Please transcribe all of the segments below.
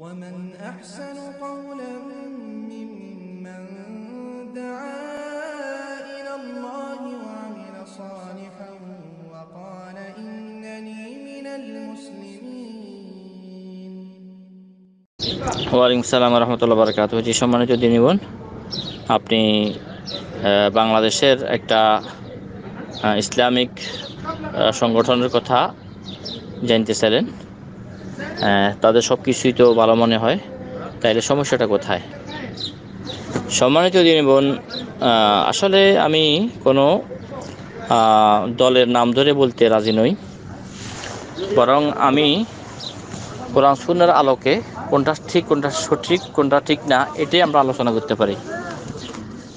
ومن أحسن قولا ممن دعا إلى الله وعمل صالحا وقال إنني من المسلمين। وعليكم السلام ورحمة الله وبركاته। जी सम्मानित दिनी बोन आपनी बांग्लादेशेर एकटा इस्लामिक संगठनेर कथा जानते चाइलेन, ताদের सब কিছুই তো ভালো মনে হয়, তাইলে সমস্যাটা কোথায়? সম্মানিত দিনী বোন, আসলে আমি কোনো দলের নাম ধরে বলতে রাজি নই, বরং আমি কোরআন সুন্নাহর আলোকে কোনটা ঠিক কোনটা সঠিক কোনটা ঠিক না এটাই আমরা আলোচনা করতে পারি।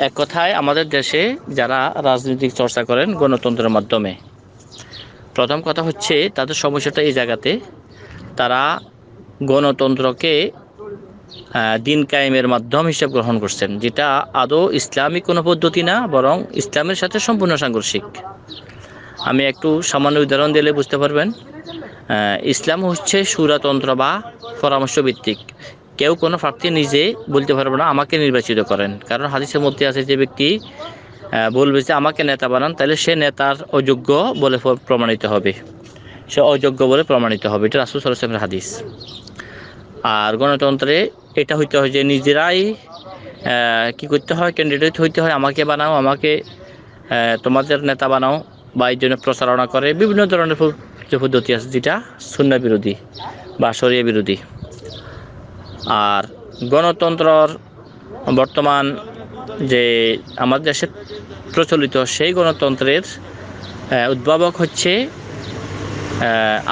এক কথায় আমাদের দেশে যারা রাজনৈতিক চর্চা করেন গণতন্ত্রের মাধ্যমে, প্রথম কথা হচ্ছে তাদের সমস্যাটা এই জায়গাতে, তারা গণতন্ত্রকে দিন কায়েমের মাধ্যম হিসেবে গ্রহণ করছেন, যেটা আদৌ ইসলামিক কোনো পদ্ধতি না, বরং ইসলামের সাথে সম্পূর্ণ সাংঘর্ষিক। আমি একটু সামান্য উদাহরণ দিলে বুঝতে পারবেন। ইসলাম হচ্ছে সুরাতন্ত্র বা পরামর্শভিত্তিক, কেউ কোনো প্রার্থী নিজে বলতে পারবে না আমাকে নির্বাচিত করেন, কারণ হাদিসের মধ্যে আছে যে ব্যক্তি বলবে যে আমাকে নেতা বানান, তাহলে সে নেতার অযোগ্য বলে প্রমাণিত হবে, সে অযোগ্য বলে প্রমাণিত হবে। এটা রাসূল সাল্লাল্লাহু আলাইহি ওয়াসাল্লামের হাদিস। আর গণতন্ত্রে এটা হইতে হয় যে নিজেরাই কি করতে হয়, ক্যান্ডিডেট হইতে হয়, আমাকে বানাও, আমাকে তোমাদের নেতা বানাও, বা এই জন্য প্রচারণা করে বিভিন্ন ধরনের যে পদ্ধতি আছে যেটা সুন্নাহ বিরোধী বা শরিয়া বিরোধী। আর গণতন্ত্রর বর্তমান যে আমাদের দেশে প্রচলিত সেই গণতন্ত্রের উদ্ভাবক হচ্ছে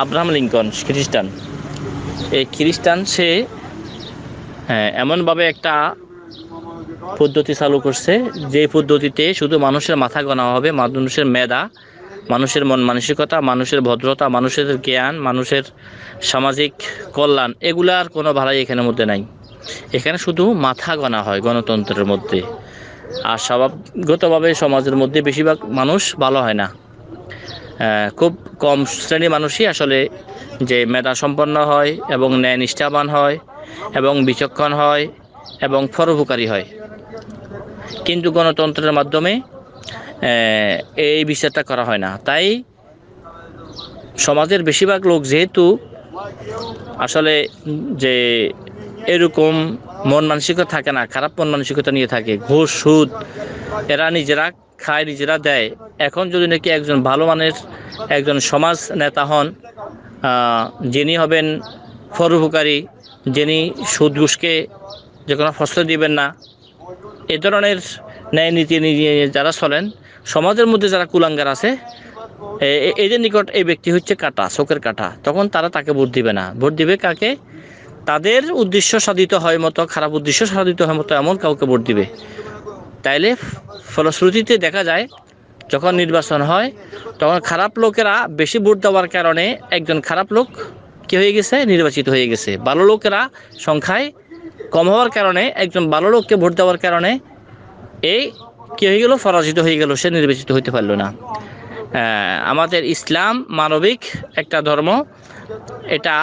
আব্রাহাম লিঙ্কন, খ্রিস্টান। এই খ্রিস্টান সে এমনভাবে একটা পদ্ধতি চালু করছে যে পদ্ধতিতে শুধু মানুষের মাথা গোনা হবে, মানুষের মেধা, মানুষের মন মানসিকতা, মানুষের ভদ্রতা, মানুষের জ্ঞান, মানুষের সামাজিক কল্যাণ, এগুলার কোনো ভালাই এখানের মধ্যে নাই। এখানে শুধু মাথা গোনা হয় গণতন্ত্রের মধ্যে। আর স্বভাবগতভাবে সমাজের মধ্যে বেশিরভাগ মানুষ ভালো হয় না, খুব কম শ্রেণীর মানুষই আসলে যে মেধা সম্পন্ন হয় এবং ন্যায় নিষ্ঠাবান হয় এবং বিচক্ষণ হয় এবং পরোপকারী হয়। কিন্তু গণতন্ত্রের মাধ্যমে এই বিচারটা করা হয় না, তাই সমাজের বেশিরভাগ লোক যেহেতু আসলে যে এরকম মন মানসিকতা থাকে না, খারাপ মন মানসিকতা নিয়ে থাকে, ঘুষ সুদ এরা নিজেরা খায় নিজেরা দেয়। এখন যদি নাকি একজন ভালো মানের একজন সমাজ নেতা হন, যিনি হবেন পরোপকারী, যিনি সুদ ঘুষকে যে কোনো ফসল দিবেন না, এ ধরনের ন্যায় নীতি নিয়ে যারা চলেন, সমাজের মধ্যে যারা কুলাঙ্গার আছে এদের নিকট এই ব্যক্তি হচ্ছে কাঁটা, চোখের কাঁটা, তখন তারা তাকে ভোট দিবে না। ভোট দিবে কাকে? তাদের উদ্দেশ্য সাধিত হয় মতো, খারাপ উদ্দেশ্য সাধিত হয় মতো এমন কাউকে ভোট দিবে। তাইলে ফলশ্রুতিতে দেখা যায় যখন নির্বাচন হয় তখন খারাপ লোকেরা বেশি ভোট দেওয়ার কারণে একজন খারাপ লোক কী হয়ে গেছে, নির্বাচিত হয়ে গেছে। ভালো লোকেরা সংখ্যায় কম হওয়ার কারণে, একজন ভালো লোককে ভোট দেওয়ার কারণে এই কী হয়ে গেল, পরাজিত হয়ে গেল, সে নির্বাচিত হইতে পারল না। আমাদের ইসলাম মানবিক একটা ধর্ম, এটা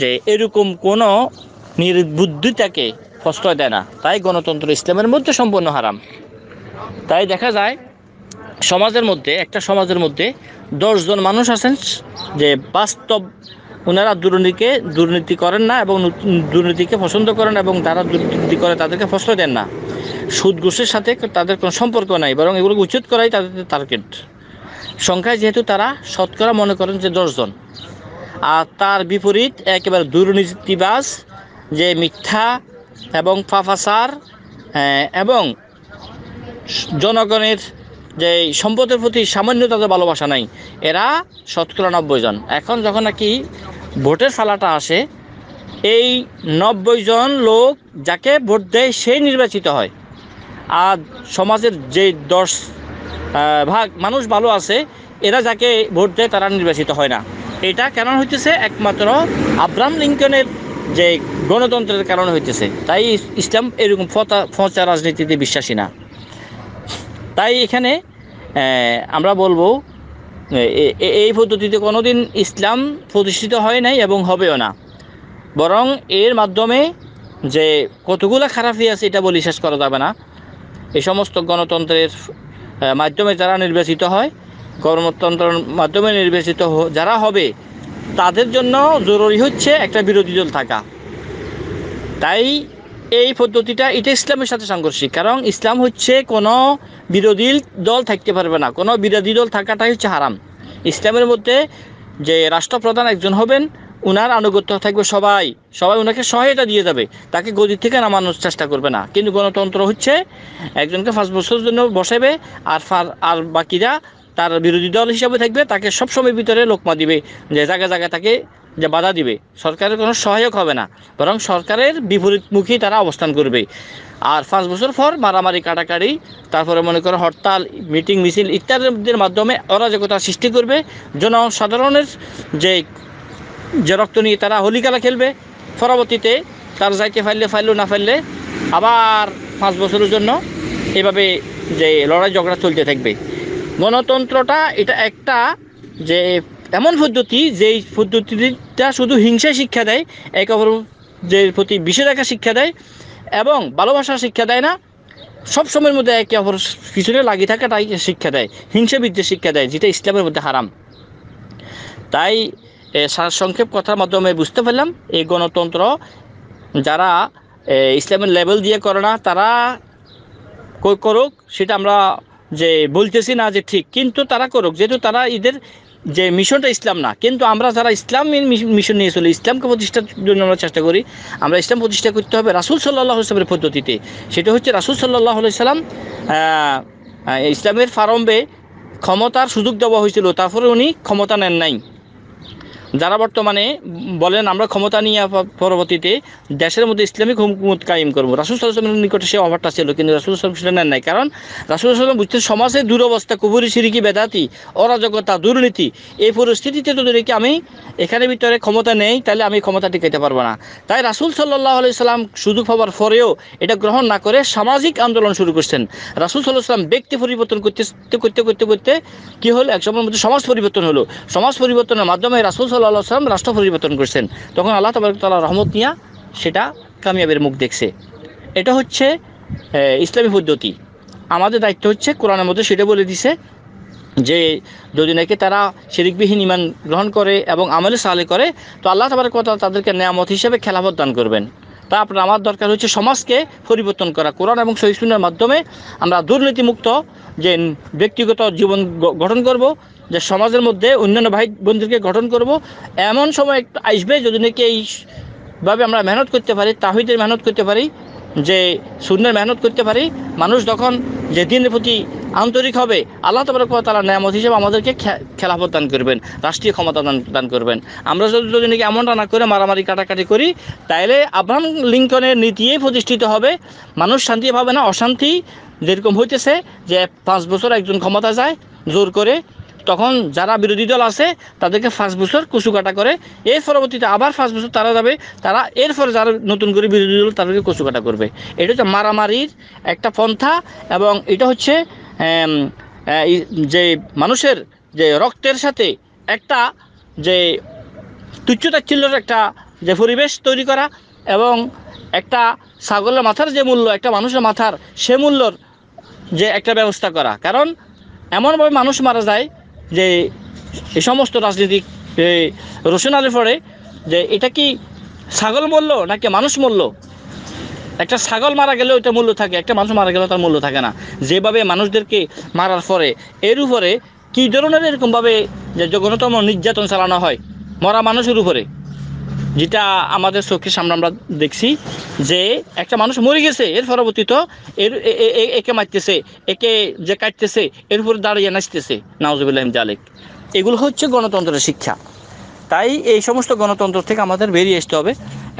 যে এরকম কোনো নির্বুদ্ধিতাকে প্রশ্রয় দেয় না, তাই গণতন্ত্র ইসলামের মধ্যে সম্পূর্ণ হারাম। তাই দেখা যায় সমাজের মধ্যে, একটা সমাজের মধ্যে 10 জন মানুষ আছেন যে বাস্তব ওনারা দুর্নীতি করেন না এবং দুর্নীতিকে পছন্দ করেন, এবং তারা দুর্নীতি করে তাদেরকে প্রশ্রয় দেন না, সুদ ঘুষের সাথে তাদের কোনো সম্পর্ক নাই, বরং এগুলোকে উচ্ছেদ করাই তাদের টার্গেট। সংখ্যায় যেহেতু তারা শতকরা মনে করেন যে 10 জন, আর তার বিপরীত একেবারে দুর্নীতিবাজ যে মিথ্যা এবং ফাফাসার এবং জনগণের যে সম্পদের প্রতি সামান্য তাদের ভালোবাসা নাই, এরা শতকরা 90 জন। এখন যখন নাকি ভোটের ফালাটা আসে, এই 90 জন লোক যাকে ভোট দেয় সেই নির্বাচিত হয়, আর সমাজের যে 10 ভাগ মানুষ ভালো আছে এরা যাকে ভোট দেয় তারা নির্বাচিত হয় না। এটা কেন হইতেছে? একমাত্র আব্রাহাম লিঙ্কনের যে গণতন্ত্রের কারণে হইতেছে। তাই ইসলাম এরকম ফঁচা রাজনীতিতে বিশ্বাসী না। তাই এখানে আমরা বলবো এই পদ্ধতিতে কোনোদিন ইসলাম প্রতিষ্ঠিত হয় নাই এবং হবেও না। বরং এর মাধ্যমে যে কতগুলো খারাপি আছে এটা বলি শেষ করা যাবে না। এই সমস্ত গণতন্ত্রের মাধ্যমে যারা নির্বাচিত হয়, গণতন্ত্রের মাধ্যমে নির্বাচিত যারা হবে তাদের জন্য জরুরি হচ্ছে একটা বিরোধী দল থাকা। তাই এই পদ্ধতিটা এটা ইসলামের সাথে সাংঘর্ষিক, কারণ ইসলাম হচ্ছে কোনো বিরোধী দল থাকতে পারবে না, কোনো বিরোধী দল থাকাটাই হচ্ছে হারাম। ইসলামের মধ্যে যে রাষ্ট্রপ্রধান একজন হবেন, উনার আনুগত্য থাকবে, সবাই ওনাকে সহায়তা দিয়ে যাবে, তাকে গদি থেকে নামানোর চেষ্টা করবে না। কিন্তু গণতন্ত্র হচ্ছে একজনকে 5 বছরের জন্য বসাবে, আর বাকিরা তার বিরোধী দল হিসাবে থাকবে, তাকে সবসময় ভিতরে লোকমা দিবে, যে জায়গায় তাকে যে বাধা দিবে, সরকারের কোনো সহায়ক হবে না, বরং সরকারের বিপরীতমুখী তারা অবস্থান করবে। আর 5 বছর পর মারামারি, কাটাকাটি, তারপরে মনে করো হরতাল, মিটিং, মিছিল ইত্যাদির মাধ্যমে অরাজকতা সৃষ্টি করবে। জনসাধারণের যে রক্ত নিয়ে তারা হোলিকালা খেলবে, পরবর্তীতে তার যাইতে ফাইললো না ফাইললে আবার 5 বছরের জন্য এভাবে যে লড়াই ঝগড়া চলতে থাকবে। গণতন্ত্রটা এটা একটা যে এমন পদ্ধতি, যেই পদ্ধতিটা শুধু হিংসায় শিক্ষা দেয়, একে অপরের প্রতি বিষেধাজ্ঞা শিক্ষা দেয় এবং ভালোবাসা শিক্ষা দেয় না, সব সময়ের মধ্যে একে অপরের পিছনে লাগিয়ে থাকাটাই শিক্ষা দেয়, হিংসা বিদ্বেষ শিক্ষা দেয়, যেটা ইসলামের মধ্যে হারাম। তাই সংক্ষেপ কথার মাধ্যমে বুঝতে পারলাম এই গণতন্ত্র যারা ইসলামের লেভেল দিয়ে করে না তারা করুক, সেটা আমরা যে বলতেছি না যে ঠিক, কিন্তু তারা করুক, যেহেতু তারা এদের যে মিশনটা ইসলাম না। কিন্তু আমরা যারা ইসলামের মিশন নিয়ে চলি, ইসলামকে প্রতিষ্ঠার জন্য আমরা চেষ্টা করি, আমরা ইসলাম প্রতিষ্ঠা করতে হবে রাসূল সাল্লাল্লাহু আলাইহি সাল্লামের পদ্ধতিতে। সেটা হচ্ছে রাসূল সাল্লাল্লাহু আলাইহি সাল্লাম ইসলামের প্রারম্ভে ক্ষমতার সুযোগ দেওয়া হয়েছিল, তারপরে উনি ক্ষমতা নেন নাই। যারা বর্তমানে বলেন আমরা ক্ষমতা নিয়ে পরবর্তীতে দেশের মধ্যে ইসলামিক হুকুমত কায়েম করবো, রাসূল সাল্লাল্লাহু আলাইহি ওয়াসাল্লামের নিকটে সে অফারটা ছিল, কিন্তু রাসূল সাল্লাল্লাহু আলাইহি ওয়াসাল্লাম সেটা নেন নাই, কারণ রাসূল সাল্লাল্লাহু আলাইহি ওয়াসাল্লাম বুঝতে সমাজে দুরবস্থা, কুফরি, শিরকি, বেদাতি, অরাজকতা, দুর্নীতি, এই পরিস্থিতিতে তো দেখি আমি এখানে ভিতরে ক্ষমতা নেই, তাহলে আমি ক্ষমতা টিকাইতে পারবো না। তাই রাসূল সাল্লাল্লাহু আলাইহি ওয়াসাল্লাম সুযোগ পাওয়ার পরেও এটা গ্রহণ না করে সামাজিক আন্দোলন শুরু করছেন। রাসূল সাল্লাল্লাহু আলাইহি ওয়াসাল্লাম ব্যক্তি পরিবর্তন করতে করতে করতে করতে কী হলো, এক সময়ের মধ্যে সমাজ পরিবর্তন হলো। সমাজ পরিবর্তনের মাধ্যমে রাসূল সাল্লাল্লাহু আলাইহি ওয়াসাল্লাম রাষ্ট্র পরিবর্তন করছেন, তখন আল্লাহ তাবারক তাআলা রহমত নিয়া সেটা কামিয়াবের মুখ দেখছে। এটা হচ্ছে ইসলামী পদ্ধতি। আমাদের দায়িত্ব হচ্ছে কোরআনের মধ্যে সেটা বলে দিছে যে যদি নাকি তারা শিরকবিহীন ঈমান গ্রহণ করে এবং আমলে সালেহ করে, তো আল্লাহ তাবারক তাআলা তাদেরকে নিয়ামত হিসেবে খেলাফত দান করবেন। তা আপনার আমার দরকার হচ্ছে সমাজকে পরিবর্তন করা, কোরআন এবং সহিহ সুন্নাহর মাধ্যমে আমরা দুর্নীতিমুক্ত যে ব্যক্তিগত জীবন গঠন করব, যে সমাজের মধ্যে অন্যান্য ভাই বোনদেরকে গঠন করব। এমন সময় আসবে যদি নাকি এইভাবে আমরা মেহনত করতে পারি, তাওহীদের মেহনত করতে পারি, যে সুন্নাহর মেহনত করতে পারি, মানুষ তখন যে দিনের প্রতি আন্তরিক হবে, আল্লাহ তাবারক ওয়া তাআলা নিয়ামত হিসেবে আমাদেরকে খেলাফত দান করবেন, রাষ্ট্রীয় ক্ষমতা দান করবেন। আমরা যদি নাকি এমনটা না করে মারামারি, কাটাকাটি করি, তাহলে আব্রাহাম লিঙ্কনের নীতিই প্রতিষ্ঠিত হবে, মানুষ শান্তি পাবে না। অশান্তি যেরকম হইতেছে যে 5 বছর একজন ক্ষমতা যায় জোর করে, তখন যারা বিরোধী দল আছে তাদেরকে 5 বছর কচুকাটা করে, এর পরবর্তীতে আবার 5 বছর তারা যাবে, তারা এরপরে যারা নতুন করে বিরোধী দল তাদেরকে কচুকাটা করবে। এটা হচ্ছে মারামারির একটা পন্থা, এবং এটা হচ্ছে যে মানুষের যে রক্তের সাথে একটা যে তুচ্ছতাচ্ছিল্যের একটা যে পরিবেশ তৈরি করা, এবং একটা ছাগলের মাথার যে মূল্য, একটা মানুষের মাথার সে মূল্যর যে একটা ব্যবস্থা করা। কারণ এমনভাবে মানুষ মারা যায় যে এই সমস্ত রাজনীতিক রোশনালে পড়ে, যে এটা কি ছাগল মূল্য নাকি মানুষ মূল্য? একটা ছাগল মারা গেলেও এটা মূল্য থাকে, একটা মানুষ মারা গেলেও তার মূল্য থাকে না। যেভাবে মানুষদেরকে মারার পরে এর উপরে কী ধরনের এরকমভাবে যে জঘন্যতম নির্যাতন চালানো হয় মরা মানুষের উপরে, যেটা আমাদের চোখের সামনে আমরা দেখছি, যে একটা মানুষ মরে গেছে, এর পরবর্তীতে একে মারতেছে, একে যে কাটতেছে, এর উপরে দাঁড়িয়ে নাচতেছে, নাউজুবিল্লাহ মিন যালিক। এগুলো হচ্ছে গণতন্ত্রের শিক্ষা। তাই এই সমস্ত গণতন্ত্র থেকে আমাদের বেরিয়ে আসতে হবে,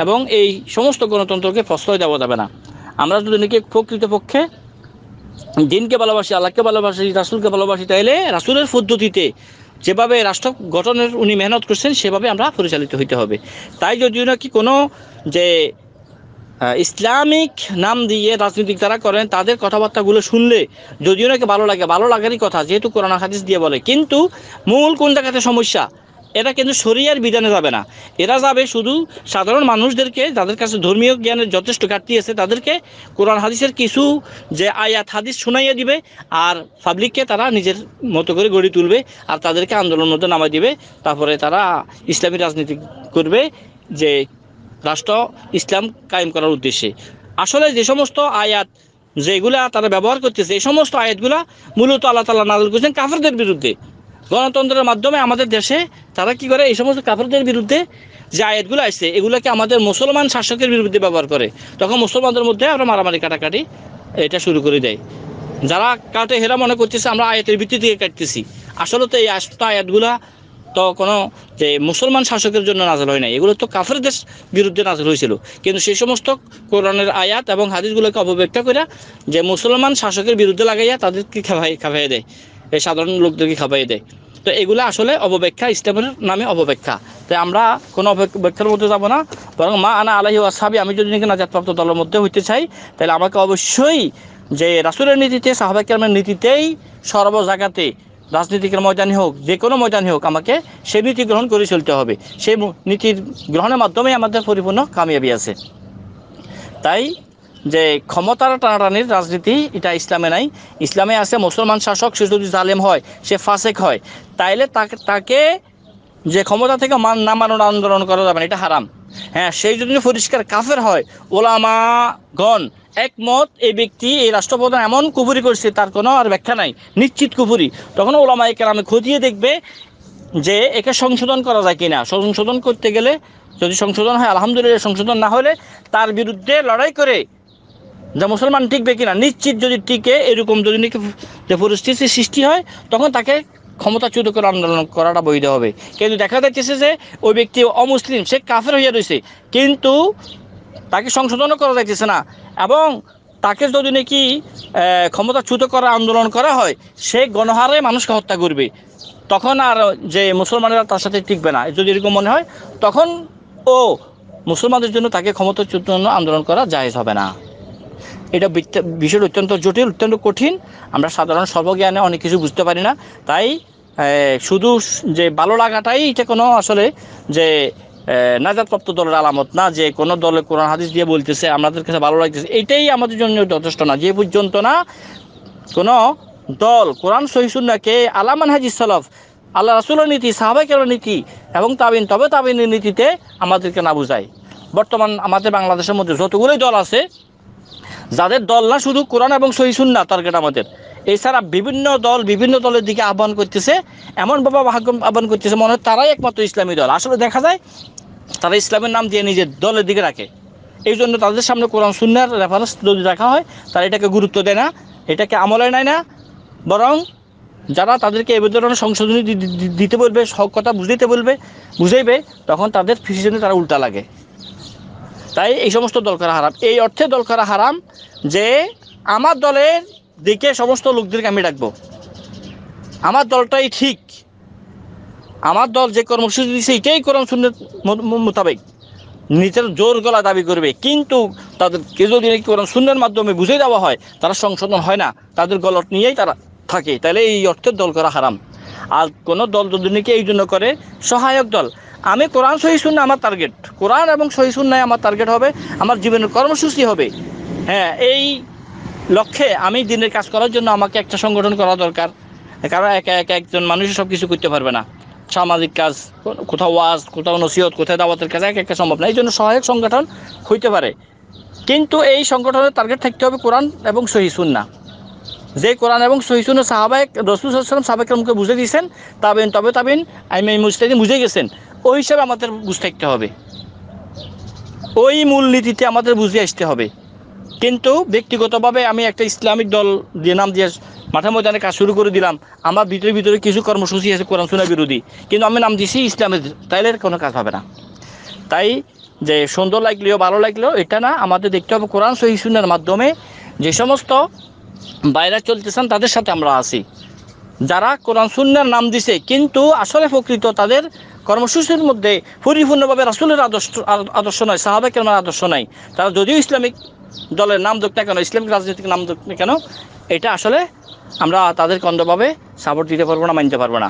এবং এই সমস্ত গণতন্ত্রকে প্রশ্রয় দেওয়া যাবে না। আমরা যদি নাকি প্রকৃতপক্ষে দিনকে ভালোবাসি, আল্লাহকে ভালোবাসি, রাসূলকে ভালোবাসি, তাইলে রাসূলের পদ্ধতিতে যেভাবে রাষ্ট্র গঠনের উনি মেহনত করছেন সেভাবে আমরা পরিচালিত হইতে হবে। তাই যদিও নাকি কোনো যে ইসলামিক নাম দিয়ে রাজনৈতিক যারা করেন তাদের কথাবার্তাগুলো শুনলে যদিও নাকি ভালো লাগে, ভালো লাগারই কথা, যেহেতু কোরআন হাদিস দিয়ে বলে, কিন্তু মূল কোন জায়গাতে সমস্যা এরা কিন্তু শরিয়ার বিধানে যাবে না, এরা যাবে শুধু সাধারণ মানুষদেরকে যাদের কাছে ধর্মীয় জ্ঞানের যথেষ্ট ঘাটতি আছে তাদেরকে কোরআন হাদিসের কিছু যে আয়াত হাদিস শোনাইয়া দিবে, আর পাবলিককে তারা নিজের মতো করে গড়ে তুলবে আর তাদেরকে আন্দোলন মধ্যে নামাই দিবে। তারপরে তারা ইসলামী রাজনীতি করবে যে রাষ্ট্র ইসলাম কায়েম করার উদ্দেশ্যে। আসলে যে সমস্ত আয়াত যেগুলা তারা ব্যবহার করতেছে এই সমস্ত আয়াতগুলা মূলত আল্লাহ তাআলা নাযিল করেছেন কাফেরদের বিরুদ্ধে। গণতন্ত্রের মাধ্যমে আমাদের দেশে তারা কি করে এই সমস্ত কাফেরদের বিরুদ্ধে যে আয়াতগুলো আসছে এগুলোকে আমাদের মুসলমান শাসকের বিরুদ্ধে ব্যবহার করে, তখন মুসলমানদের মধ্যে আমরা মারামারি কাটাকাটি এটা শুরু করে দেয়। যারা কাটে হেরা মনে করতেছে আমরা আয়াতের ভিত্তিতে কাটতেছি, আসলে তো এই আয়াতগুলা তো কোনো যে মুসলমান শাসকের জন্য নাযিল হয় না, এগুলো তো কাফেরদের বিরুদ্ধে নাযিল হয়েছিল। কিন্তু সেই সমস্ত কোরআনের আয়াত এবং হাদিসগুলোকে অপব্যাখ্যা করে যে মুসলমান শাসকের বিরুদ্ধে লাগাইয়া তাদেরকে খাবাইয়ে দেয়, এই সাধারণ লোকদেরকে খাবাইয়ে দেয়। তো এগুলো আসলে অপব্যাখ্যা, ইসলামের নামে অপব্যাখ্যা। তাই আমরা কোনো অপব্যাখ্যার মধ্যে যাবো না, বরং মা আনা আলাইহি ওয়াসহাবি, আমি যদি নাকি নাজাতপ্রাপ্ত দলের মধ্যে হইতে চাই তাহলে আমাকে অবশ্যই যে রাসূলের নীতিতে সাহাবা কেরামের নীতিতেই সর্ব জায়গাতে রাজনীতিকের ময়দানে হোক যে কোনো ময়দানে হোক আমাকে সেই নীতি গ্রহণ করে চলতে হবে। সেই নীতির গ্রহণের মাধ্যমে আমাদের পরিপূর্ণ কামিয়াবি আছে। তাই যে ক্ষমতার টানাটানির রাজনীতি এটা ইসলামে নাই, ইসলামে আছে মুসলমান শাসক সে যদি জালেম হয়, সে ফাসেক হয়, তাইলে তাকে যে ক্ষমতা থেকে না মানানোর আন্দোলন করা যাবে না, এটা হারাম। হ্যাঁ, সেই জন্য পরিষ্কার কাফের হয়। ওলামাগণ একমত এই ব্যক্তি এই রাষ্ট্রপ্রধান এমন কুফরি করছে তার কোনো আর ব্যাখ্যা নাই, নিশ্চিত কুফরি। তখন ওলামায়ে কেরাম খতিয়ে দেখবে যে একে সংশোধন করা যায় কিনা, সংশোধন করতে গেলে যদি সংশোধন হয় আলহামদুলিল্লাহ, সংশোধন না হলে তার বিরুদ্ধে লড়াই করে যে মুসলমান টিকবে কিনা, নিশ্চিত যদি টিকে এরকম যদি যে পরিস্থিতির সৃষ্টি হয় তখন তাকে ক্ষমতাচ্যুত করে আন্দোলন করাটা বৈধ হবে। কিন্তু দেখা যাচ্ছে যে ওই ব্যক্তি অমুসলিম, সে কাফের হইয়া রয়েছে, কিন্তু তাকে সংশোধনও করা যাইতেছে না, এবং তাকে যদি নাকি ক্ষমতাচ্যুত করা আন্দোলন করা হয় সে গণহারে মানুষকে হত্যা করবে, তখন আর যে মুসলমানেরা তার সাথে টিকবে না। যদি এরকম মনে হয় তখন ও মুসলমানদের জন্য তাকে ক্ষমতাচ্যুত আন্দোলন করা জায়েজ হবে না। এটা বিষয় অত্যন্ত জটিল, অত্যন্ত কঠিন। আমরা সাধারণ সর্বজ্ঞানে অনেক কিছু বুঝতে পারি না। তাই শুধু যে ভালো লাগাটাই এটা কোনো আসলে যে নাজাতপ্রাপ্ত দলের আলামত না, যে কোনো দলে কোরআন হাদিস দিয়ে বলতেছে আমাদের কাছে ভালো লাগতেছে, এটাই আমাদের জন্য যথেষ্ট না। যে পর্যন্ত না কোনো দল কোরআন সহিহ সুন্নাহকে আলা মানহাজিস সালাফ, আল্লাহ রাসূলের নীতি, সাহাবায়ে কেরামের নীতি এবং তাবিন তবে তাবিনের নীতিতে আমাদেরকে না বোঝায়। বর্তমান আমাদের বাংলাদেশের মধ্যে যতগুলোই দল আছে, যাদের দল না শুধু কোরআন এবং সহিহ সুন্নাহ টার্গেট আমাদের, এছাড়া বিভিন্ন দল বিভিন্ন দলের দিকে আহ্বান করতেছে, এমনভাবে আহ্বান করতেছে মনে হয় তারাই একমাত্র ইসলামী দল। আসলে দেখা যায় তারা ইসলামের নাম দিয়ে নিজের দলের দিকে রাখে, এই জন্য তাদের সামনে কোরআন সুন্নাহর রেফারেন্স যদি রাখা হয় তারা এটাকে গুরুত্ব দেয় না, এটাকে আমলে নেয় না। বরং যারা তাদেরকে এ ধরনের সংশোধনী দিতে বলবে, সব কথা বুঝাইবে, তখন তাদের পিছনে তারা উল্টা লাগে। তাই এই সমস্ত দল করা হারাম, এই অর্থে দল করা হারাম যে আমার দলের দিকে সমস্ত লোকদেরকে আমি ডাকবো, আমার দলটাই ঠিক, আমার দল যে কর্মসূচি দিচ্ছে এটাই কোরআন সুন্নাহ মোতাবেক নিজের জোর গলা দাবি করবে, কিন্তু তাদেরকে যদি নাকি কোরআন সুন্নাহর মাধ্যমে বুঝে দেওয়া হয় তারা সংশোধন হয় না, তাদের গলট নিয়েই তারা থাকে, তাহলে এই অর্থে দল করা হারাম। আর কোনো দল যদি নাকি এই জন্য করে সহায়ক দল, আমি কোরআন সহিহ সুন্নাহ আমার টার্গেট, কোরআন এবং সহিহ সুন্নাহ আমার টার্গেট হবে, আমার জীবনের কর্মসূচি হবে, হ্যাঁ এই লক্ষ্যে আমি দিনের কাজ করার জন্য আমাকে একটা সংগঠন করা দরকার, কারণ একা একা একজন মানুষ সব কিছু করতে পারবে না, সামাজিক কাজ, কোথাও ওয়াজ, কোথাও নসিহত, কোথাও দাওয়াতের কাজ, এক একটা সম্ভব না। এই জন্য সহায়ক সংগঠন হইতে পারে, কিন্তু এই সংগঠনের টার্গেট থাকতে হবে কোরআন এবং সহিহ সুন্নাহ, যে কোরআন এবং সহিহ সুন্নাহ সাহাবায়ে রাসূল সাল্লাল্লাহু আলাইহি ওয়াসাল্লাম সাহাবায়ে কেরামকে বুঝে দিয়েছেন, তবে তাবিন আইমায়ে মুজতাহিদিন বুঝে গেছেন, ওই হিসাবে আমাদের বুঝ থাকতে হবে, ওই মূল নীতিতে আমাদের বুঝে আসতে হবে। কিন্তু ব্যক্তিগতভাবে আমি একটা ইসলামিক দল দিয়ে নাম দিয়ে মাঠে ময়দানে কাজ শুরু করে দিলাম, আমার ভিতরে কিছু কর্মসূচি আছে কোরআন সুন্নাহ বিরোধী, কিন্তু আমি নাম দিয়েছি ইসলামের, তাইলে কোনো কাজ হবে না। তাই যে সুন্দর লাগলেও ভালো লাগলেও এটা না, আমাদের দেখতে হবে কোরআন সহিহ সুন্নাহর মাধ্যমে যে সমস্ত বাইরে চলতেছেন তাদের সাথে আমরা আছি, যারা কোরআন সুন্নাহর নাম দিছে কিন্তু আসলে প্রকৃত তাদের কর্মসূচির মধ্যে পরিপূর্ণভাবে রাসূলের আদর্শ নয়, সাহাবায়ে কেরামের আদর্শ নাই, তারা যদিও ইসলামিক দলের নাম দোক না কেন, ইসলামিক রাজনৈতিক নাম দোক না কেন, এটা আসলে আমরা তাদেরকে অন্ধভাবে সাপোর্ট দিতে পারবো না, মানতে পারবো না।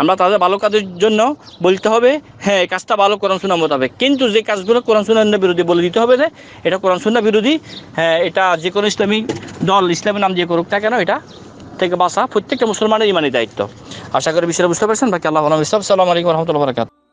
আমরা তাদের ভালো কাজের জন্য বলতে হবে, হ্যাঁ এই কাজটা ভালো কোরআন সুন্নাহ মোতাবেক, কিন্তু যে কাজগুলো কোরআন সুন্নাহ বিরোধী বলে দিতে হবে যে এটা কোরআন সুন্নাহ বিরোধী, হ্যাঁ এটা যে কোনো ইসলামী দল ইসলামী নাম যে করুক না কেন এটা থেকে বাঁচা প্রত্যেকটা মুসলমানের ইমানি দায়িত্ব। আশা করি বিষয়টা বুঝতে পারছেন। বাকি আল্লাহ আলাইকুম রহমতুল্লাহ বরকাত।